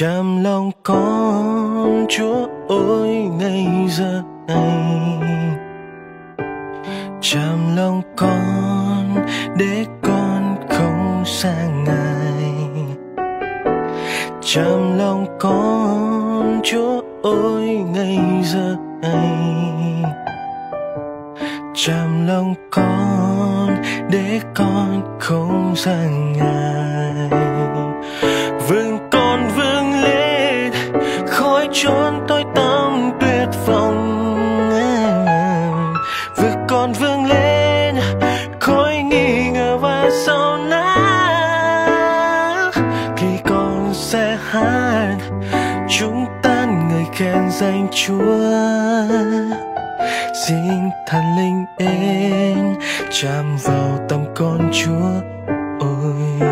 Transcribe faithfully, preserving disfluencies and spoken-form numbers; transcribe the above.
Chạm lòng con Chúa ơi ngay giờ này, chạm lòng con để con không xa Ngài. Chạm lòng con Chúa ơi ngay giờ này, chạm lòng con để con không xa Ngài. Vương con vương lên khói chốn tối tăm tuyệt vọng, vương con vương lên khói nghi ngờ và sầu não. Khi con sẽ hát chúng tan người khen danh Chúa, xin thần linh đến chạm vào tâm con Chúa ơi.